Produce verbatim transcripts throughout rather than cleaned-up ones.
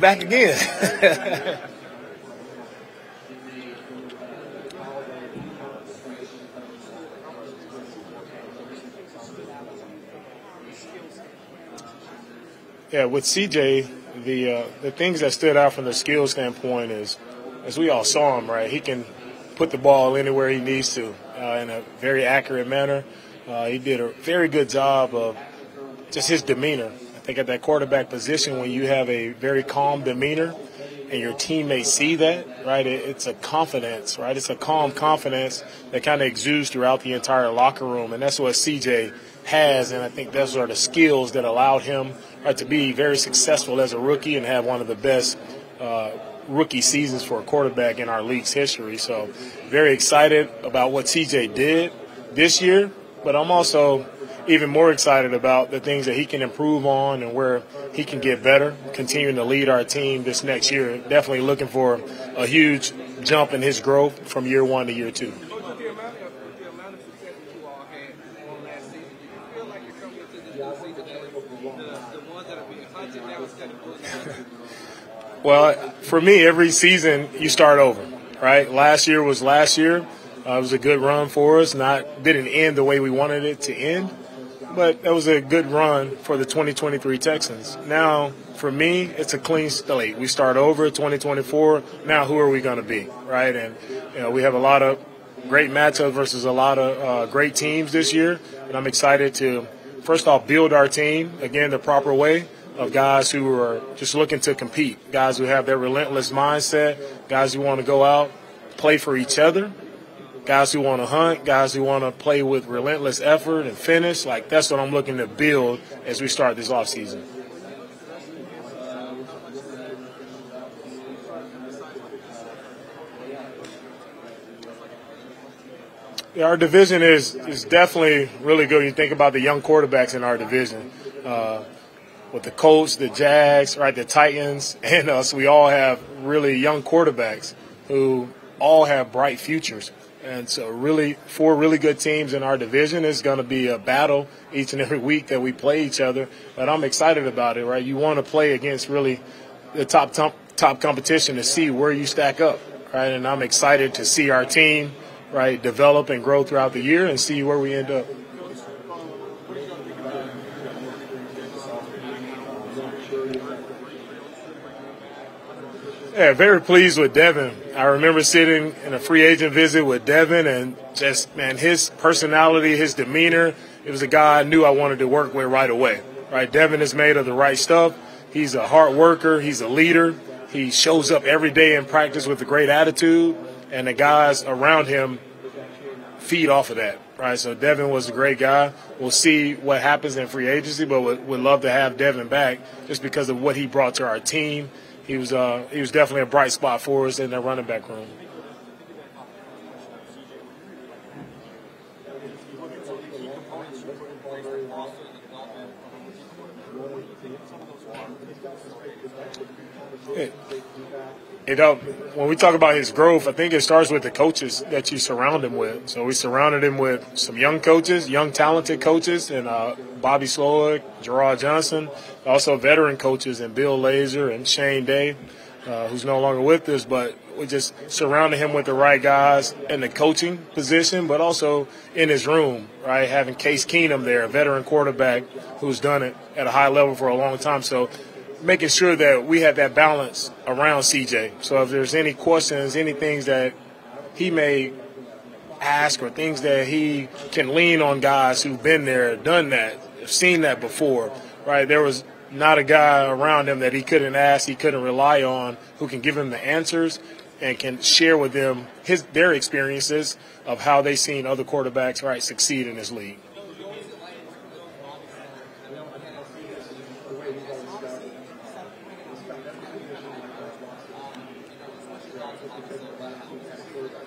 back again. Yeah, with C J, the uh, the things that stood out from the skill standpoint is, as we all saw him, right, he can put the ball anywhere he needs to uh, in a very accurate manner. Uh, he did a very good job of just his demeanor. I think at that quarterback position, when you have a very calm demeanor and your teammates see that, right, it, it's a confidence, right? It's a calm confidence that kind of exudes throughout the entire locker room, and that's what C J has, and I think those are the skills that allowed him, right, to be very successful as a rookie and have one of the best uh, rookie seasons for a quarterback in our league's history. So very excited about what C J did this year, but I'm also even more excited about the things that he can improve on and where he can get better, continuing to lead our team this next year. Definitely looking for a huge jump in his growth from year one to year two. Well, for me, every season you start over, right? Last year was last year. Uh, it was a good run for us. Not didn't end the way we wanted it to end, but that was a good run for the twenty twenty-three Texans. Now, for me, it's a clean slate. We start over twenty twenty-four. Now, who are we going to be, right? And you know, we have a lot of great matchups versus a lot of uh, great teams this year, and I'm excited to, first off, build our team, again, the proper way, of guys who are just looking to compete, guys who have their relentless mindset, guys who want to go out, play for each other, guys who want to hunt, guys who want to play with relentless effort and finish. Like, that's what I'm looking to build as we start this offseason. Yeah, our division is, is definitely really good when you think about the young quarterbacks in our division. Uh, With the Colts, the Jags, right, the Titans, and us, we all have really young quarterbacks who all have bright futures. And so really four really good teams in our division. Is going to be a battle each and every week that we play each other. But I'm excited about it, right? You want to play against really the top top competition to see where you stack up, right? And I'm excited to see our team, right, develop and grow throughout the year and see where we end up. Yeah, very pleased with Devin. I remember sitting in a free agent visit with Devin and just, man, his personality, his demeanor, it was a guy I knew I wanted to work with right away. Right? Devin is made of the right stuff. He's a hard worker. He's a leader. He shows up every day in practice with a great attitude, and the guys around him feed off of that. Right? So Devin was a great guy. We'll see what happens in free agency, but would, would love to have Devin back just because of what he brought to our team. He was uh, he was definitely a bright spot for us in the running back room. It, it uh, when we talk about his growth, I think it starts with the coaches that you surround him with. So we surrounded him with some young coaches, young talented coaches, and uh, Bobby Slowik, Gerard Johnson. Also veteran coaches and Bill Lazor and Shane Day, uh, who's no longer with us, but we just surrounded him with the right guys in the coaching position, but also in his room, right, having Case Keenum there, a veteran quarterback who's done it at a high level for a long time. So making sure that we had that balance around C J. So if there's any questions, any things that he may ask or things that he can lean on guys who've been there, done that, seen that before, right, there was not a guy around him that he couldn't ask, he couldn't rely on, who can give him the answers and can share with them his their experiences of how they've seen other quarterbacks, right, succeed in this league.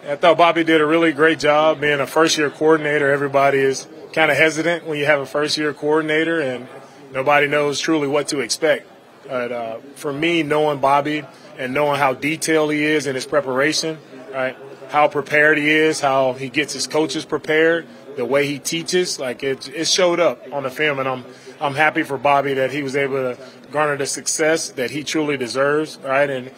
I thought Bobby did a really great job being a first-year coordinator. Everybody is kind of hesitant when you have a first-year coordinator, and nobody knows truly what to expect. But, uh, for me, knowing Bobby and knowing how detailed he is in his preparation, right, how prepared he is, how he gets his coaches prepared, the way he teaches, like it, it showed up on the film. And I'm I'm happy for Bobby that he was able to garner the success that he truly deserves, right? And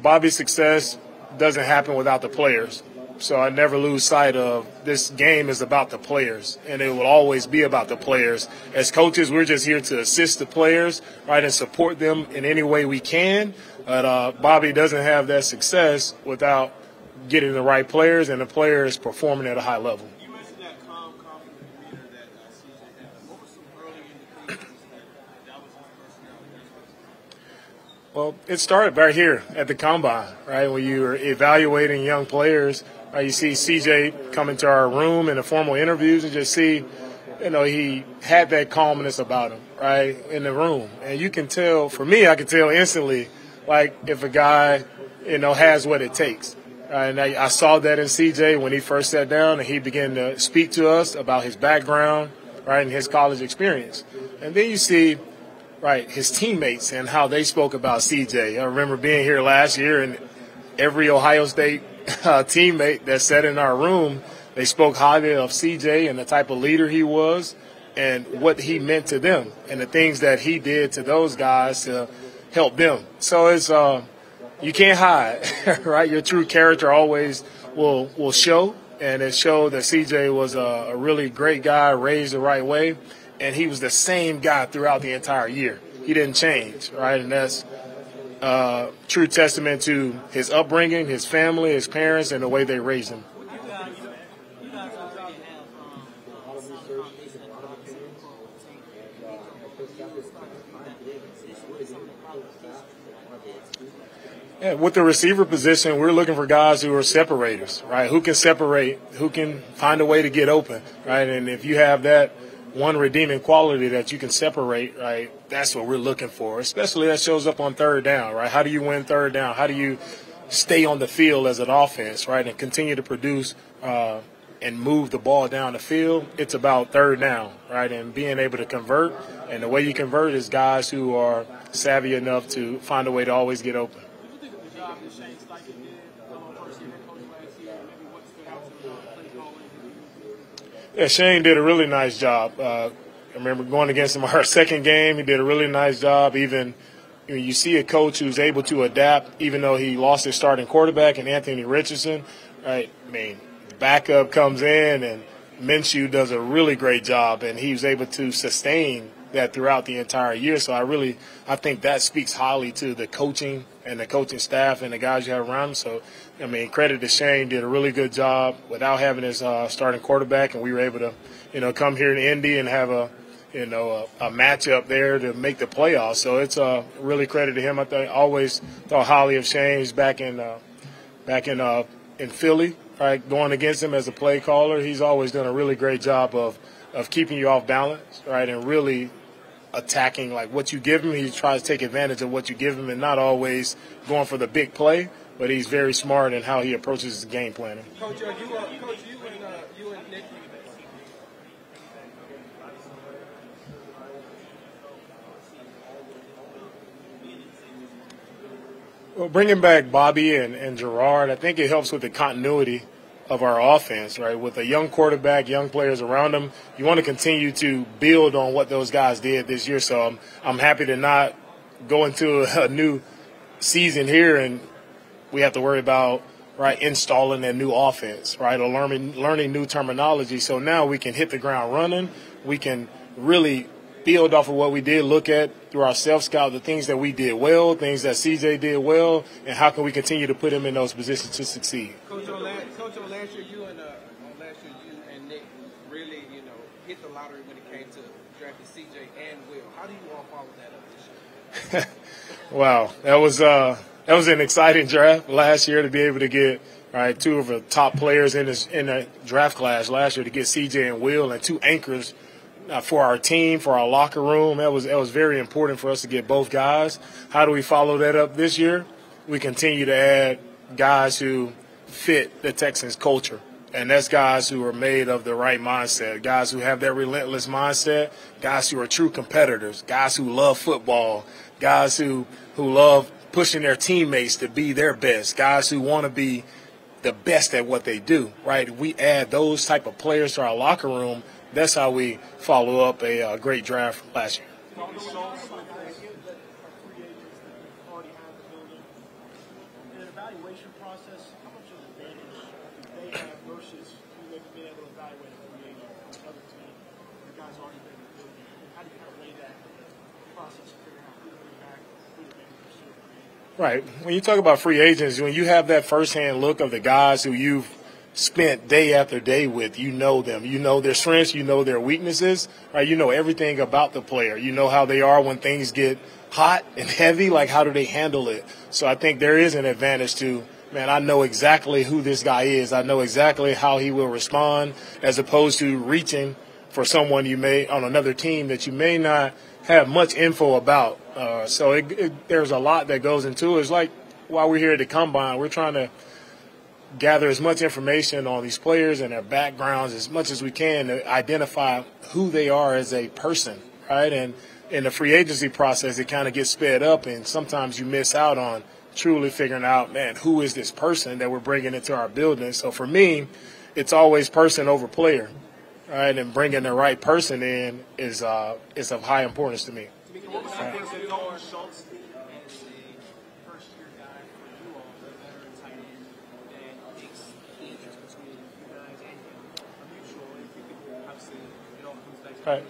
Bobby's success doesn't happen without the players. So I never lose sight of this game is about the players, and it will always be about the players. As coaches, we're just here to assist the players, right, and support them in any way we can. But uh, Bobby doesn't have that success without getting the right players and the players performing at a high level. You mentioned that calm, confident demeanor that uh, C J had. What were some early indications that that was his personality? Well, it started right here at the combine, right, when you were evaluating young players. Uh, you see C J come into our room in the formal interviews and just see, you know, he had that calmness about him, right, in the room. And you can tell, for me, I can tell instantly, like, if a guy, you know, has what it takes. Right? And I, I saw that in C J when he first sat down and he began to speak to us about his background, right, and his college experience. And then you see, right, his teammates and how they spoke about C J. I remember being here last year and every Ohio State Uh, teammate that sat in our room, they spoke highly of C J and the type of leader he was and what he meant to them and the things that he did to those guys to help them. So it's uh, you can't hide, right? Your true character always will will show, and it showed that C J was a, a really great guy, raised the right way, and he was the same guy throughout the entire year. He didn't change, right? And that's Uh, true testament to his upbringing, his family, his parents, and the way they raised him. Yeah, with the receiver position, we're looking for guys who are separators, right? Who can separate, who can find a way to get open, right? And if you have that one redeeming quality that you can separate, right, that's what we're looking for, especially that shows up on third down, right? How do you win third down? How do you stay on the field as an offense, right, and continue to produce uh, and move the ball down the field? It's about third down, right, and being able to convert. And the way you convert is guys who are savvy enough to find a way to always get open. What do you think of the job that Shane Day did? Yeah, Shane did a really nice job. Uh, I remember going against him our second game. He did a really nice job. Even you know, you see a coach who's able to adapt, even though he lost his starting quarterback and Anthony Richardson. Right? I mean, backup comes in, and Minshew does a really great job, and he was able to sustain that throughout the entire year. So I really I think that speaks highly to the coaching and the coaching staff and the guys you have around him. So, I mean, credit to Shane, did a really good job without having his uh, starting quarterback, and we were able to, you know, come here to Indy and have a, you know, a, a matchup there to make the playoffs. So it's uh, really credit to him. I think always thought highly of Shane back in uh, back in uh, in Philly, right? Going against him as a play caller, he's always done a really great job of of keeping you off balance, right, and really attacking like what you give him. He tries to take advantage of what you give him and not always going for the big play, but he's very smart in how he approaches his game planning. Coach, uh, you, uh, Coach you, and, uh, you and Nick. Well, bringing back Bobby and, and Gerard, I think it helps with the continuity of our offense, right? With a young quarterback, young players around him, you want to continue to build on what those guys did this year. So I'm, I'm happy to not go into a, a new season here and we have to worry about, right, installing a new offense, right, or learning, learning new terminology. So now we can hit the ground running. We can really build off of what we did, look at through our self-scout the things that we did well, things that C J did well, and how can we continue to put him in those positions to succeed. Coach, on last, Coach, on last year you and, uh, on last year you and Nick really, you know, hit the lottery when it came to drafting C J and Will. How do you all follow that up this year? Wow, that was uh, that was an exciting draft last year to be able to get right two of the top players in this in the draft class last year, to get C J and Will and two anchors for our team, for our locker room. That was that was very important for us to get both guys. How do we follow that up this year? We continue to add guys who fit the Texans culture, and that's guys who are made of the right mindset, guys who have that relentless mindset, guys who are true competitors, guys who love football, guys who, who love pushing their teammates to be their best, guys who want to be the best at what they do, right? We add those type of players to our locker room, that's how we follow up a uh, great draft last year. Right. When you talk about free agents, when you have that firsthand look of the guys who you've spent day after day with, you know them. You know their strengths. You know their weaknesses. Right? You know everything about the player. You know how they are when things get hot and heavy. Like, how do they handle it? So I think there is an advantage to, man, I know exactly who this guy is. I know exactly how he will respond, as opposed to reaching for someone you may on another team that you may not have much info about. Uh, so it, it, there's a lot that goes into it. It's like while we're here at the Combine, we're trying to gather as much information on these players and their backgrounds as much as we can to identify who they are as a person, right? And in the free agency process, it kind of gets sped up, and sometimes you miss out on truly figuring out, man, who is this person that we're bringing into our building? So for me, it's always person over player, right? And bringing the right person in is uh, is of high importance to me. What was right. the thing Dalton Schultz did as a first-year guy for you all, the veteran tight end, and makes the interest between you guys and him mutual? And you obviously, it all comes back to right.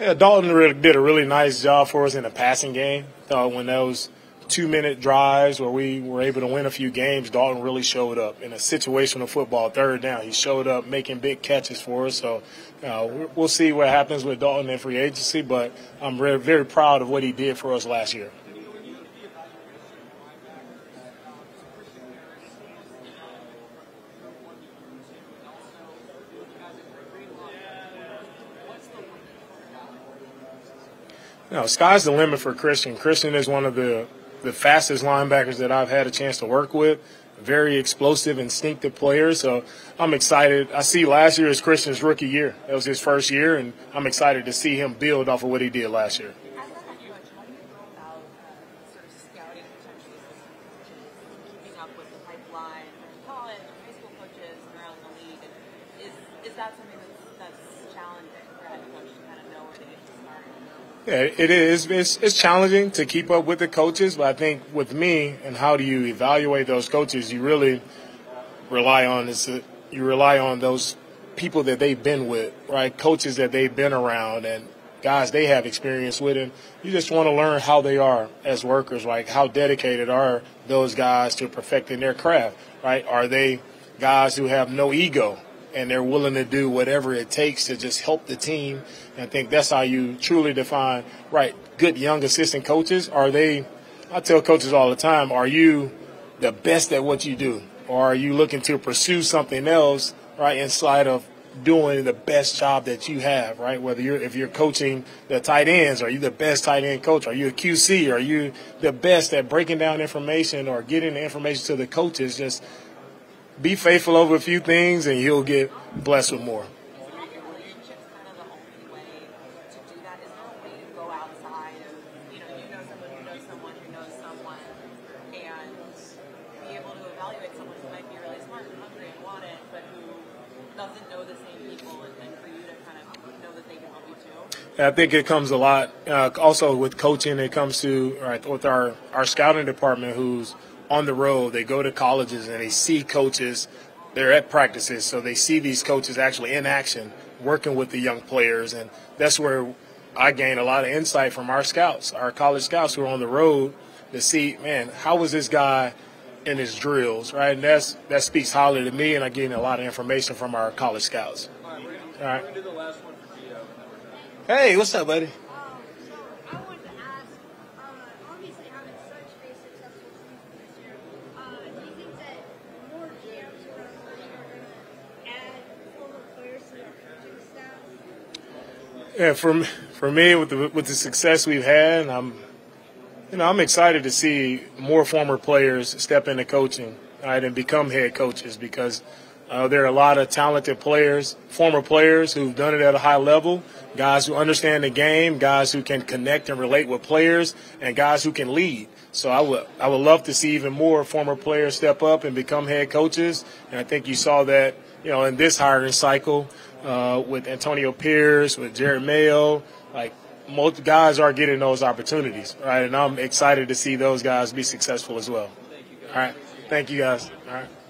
Yeah, Dalton really did a really nice job for us in the passing game. Uh, when those two-minute drives where we were able to win a few games, Dalton really showed up in a situational football third down. He showed up making big catches for us. So uh, we'll see what happens with Dalton in free agency, but I'm very, very proud of what he did for us last year. You know, sky's the limit for Christian. Christian is one of the the fastest linebackers that I've had a chance to work with, very explosive, instinctive player. So I'm excited. I see last year is Christian's rookie year. That was his first year, and I'm excited to see him build off of what he did last year. Yeah, it is. It's, it's challenging to keep up with the coaches, but I think with me and how do you evaluate those coaches, you really rely on this. You rely on those people that they've been with, right? Coaches that they've been around and guys they have experience with, and you just want to learn how they are as workers, like how dedicated are those guys to perfecting their craft, right? Are they guys who have no ego and they're willing to do whatever it takes to just help the team? And I think that's how you truly define, right, good young assistant coaches. Are they – I tell coaches all the time, are you the best at what you do? Or are you looking to pursue something else, right, inside of doing the best job that you have, right? Whether you're – if you're coaching the tight ends, are you the best tight end coach? Are you a Q C? Are you the best at breaking down information or getting the information to the coaches? Just – be faithful over a few things, and you'll get blessed with more. Is that relationship kind of the only way to do that? Is there a way to go outside of, you know, you know someone who knows someone who knows someone, and be able to evaluate someone who might be really smart and hungry and want it, but who doesn't know the same people, and then for you to kind of know that they can help you too? Yeah, I think it comes a lot. Uh, also with coaching, it comes to right, with our, our scouting department who's on the road. They go to colleges and they see coaches. They're at practices, so they see these coaches actually in action working with the young players, and that's where I gain a lot of insight from our scouts, our college scouts who are on the road, to see, man, how was this guy in his drills, right? And that's, that speaks highly to me, and I gain a lot of information from our college scouts. All right, we're gonna, all right. We're gonna do the last one for Gio. Hey, what's up, buddy? Yeah, for for me, with the with the success we've had, I'm, you know, I'm excited to see more former players step into coaching, right, and become head coaches, because uh, there are a lot of talented players, former players who've done it at a high level, guys who understand the game, guys who can connect and relate with players, and guys who can lead. So I would I would love to see even more former players step up and become head coaches. And I think you saw that, you know, in this hiring cycle uh, with Antonio Pierce, with Jeremy Mayo. Like, most guys are getting those opportunities, right? And I'm excited to see those guys be successful as well. All right. Thank you, guys. All right.